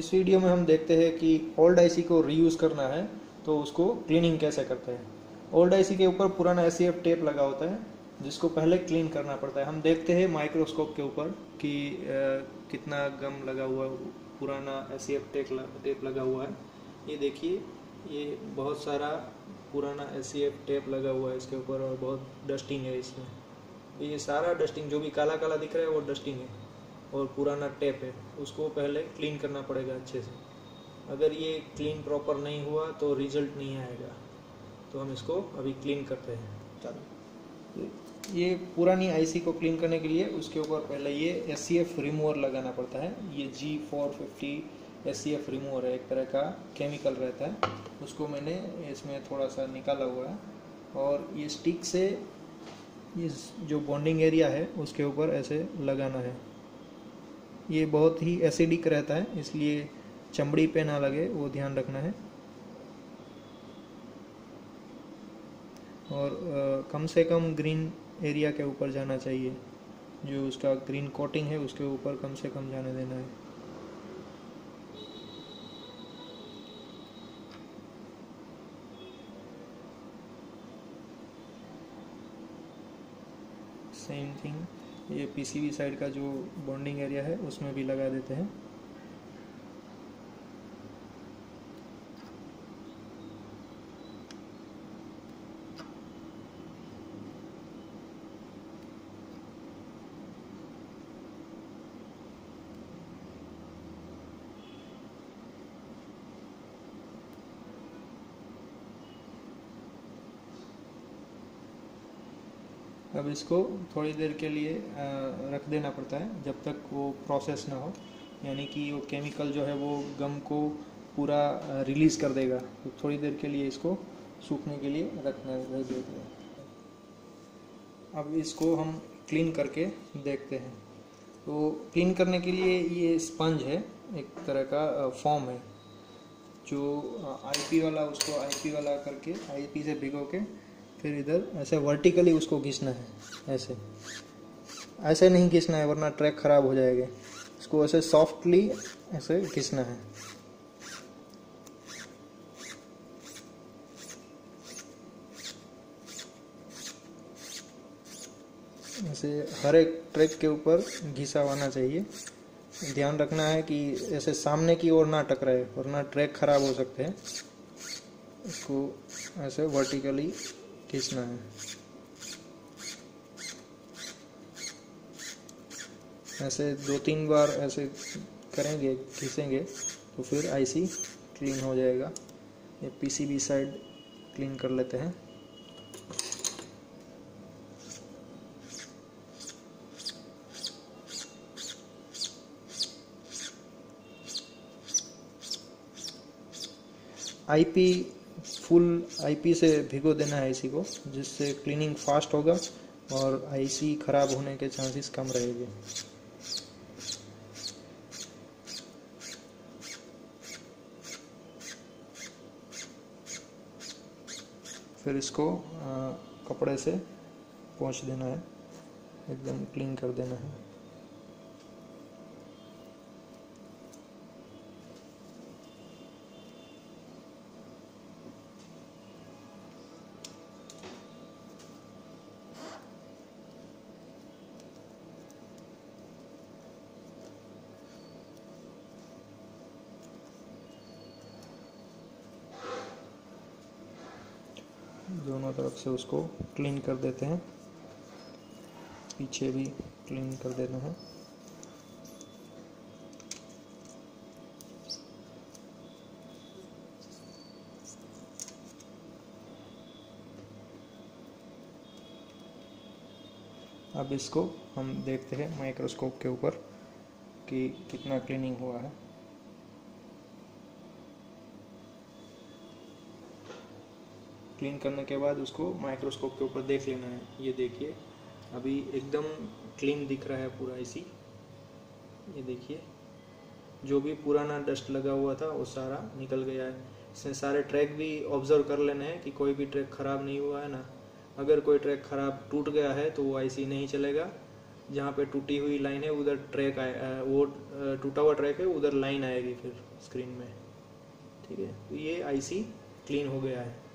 इस वीडियो में हम देखते हैं कि ओल्ड आईसी को रीयूज़ करना है तो उसको क्लीनिंग कैसे करते हैं। ओल्ड आईसी के ऊपर पुराना ACF टेप लगा होता है जिसको पहले क्लीन करना पड़ता है। हम देखते हैं माइक्रोस्कोप के ऊपर कि कितना गम लगा हुआ है, पुराना ACF टेप लगा हुआ है। ये देखिए, ये बहुत सारा पुराना ACF टेप लगा हुआ है इसके ऊपर और बहुत डस्टिंग है इसमें। ये सारा डस्टिंग जो भी काला काला दिख रहा है वो डस्टिंग है और पुराना टेप है, उसको पहले क्लीन करना पड़ेगा अच्छे से। अगर ये क्लीन प्रॉपर नहीं हुआ तो रिजल्ट नहीं आएगा, तो हम इसको अभी क्लीन करते हैं। चलो, ये पुरानी आईसी को क्लीन करने के लिए उसके ऊपर पहले ये ACF रिमूवर लगाना पड़ता है। ये G450 ACF रिमूवर है, एक तरह का केमिकल रहता है, उसको मैंने इसमें थोड़ा सा निकाला हुआ है। और ये स्टिक से ये जो बॉन्डिंग एरिया है उसके ऊपर ऐसे लगाना है। ये बहुत ही एसिडिक रहता है इसलिए चमड़ी पे ना लगे, वो ध्यान रखना है। और कम से कम ग्रीन एरिया के ऊपर जाना चाहिए, जो उसका ग्रीन कोटिंग है उसके ऊपर कम से कम जाने देना है। सेम थिंग ये PCB साइड का जो बॉन्डिंग एरिया है उसमें भी लगा देते हैं। अब इसको थोड़ी देर के लिए रख देना पड़ता है जब तक वो प्रोसेस ना हो, यानी कि वो केमिकल जो है वो गम को पूरा रिलीज़ कर देगा। तो थोड़ी देर के लिए इसको सूखने के लिए रख देते हैं। अब इसको हम क्लीन करके देखते हैं। तो क्लीन करने के लिए ये स्पंज है, एक तरह का फॉर्म है जो IP वाला, उसको IP वाला करके IP से भिगो के फिर इधर ऐसे वर्टिकली उसको घिसना है। ऐसे ऐसे नहीं घिसना है वरना ट्रैक खराब हो जाएगा। इसको ऐसे सॉफ्टली ऐसे घिसना है। ऐसे हर एक ट्रैक के ऊपर घिसा होना चाहिए। ध्यान रखना है कि ऐसे सामने की ओर ना टकराए वरना ट्रैक खराब हो सकते हैं। इसको ऐसे वर्टिकली घिसना है। ऐसे 2-3 बार ऐसे करेंगे, घिसेंगे तो फिर आईसी क्लीन हो जाएगा। ये PCB साइड क्लीन कर लेते हैं। IP फुल IP से भिगो देना है आईसी को, जिससे क्लीनिंग फास्ट होगा और आईसी खराब होने के चांसेस कम रहेंगे। फिर इसको कपड़े से पोंछ देना है, एकदम क्लीन कर देना है। दोनों तरफ से उसको क्लीन कर देते हैं, पीछे भी क्लीन कर देना है। अब इसको हम देखते हैं माइक्रोस्कोप के ऊपर कि कितना क्लीनिंग हुआ है। क्लीन करने के बाद उसको माइक्रोस्कोप के ऊपर देख लेना है। ये देखिए, अभी एकदम क्लीन दिख रहा है पूरा आईसी। ये देखिए, जो भी पुराना डस्ट लगा हुआ था वो सारा निकल गया है। इसमें सारे ट्रैक भी ऑब्जर्व कर लेने हैं कि कोई भी ट्रैक खराब नहीं हुआ है ना। अगर कोई ट्रैक खराब टूट गया है तो वो आईसी नहीं चलेगा जहाँ पे टूटी हुई लाइन है उधर ट्रैक आए, वो टूटा हुआ ट्रैक है उधर लाइन आएगी फिर स्क्रीन में। ठीक है, तो ये आईसी क्लीन हो गया है।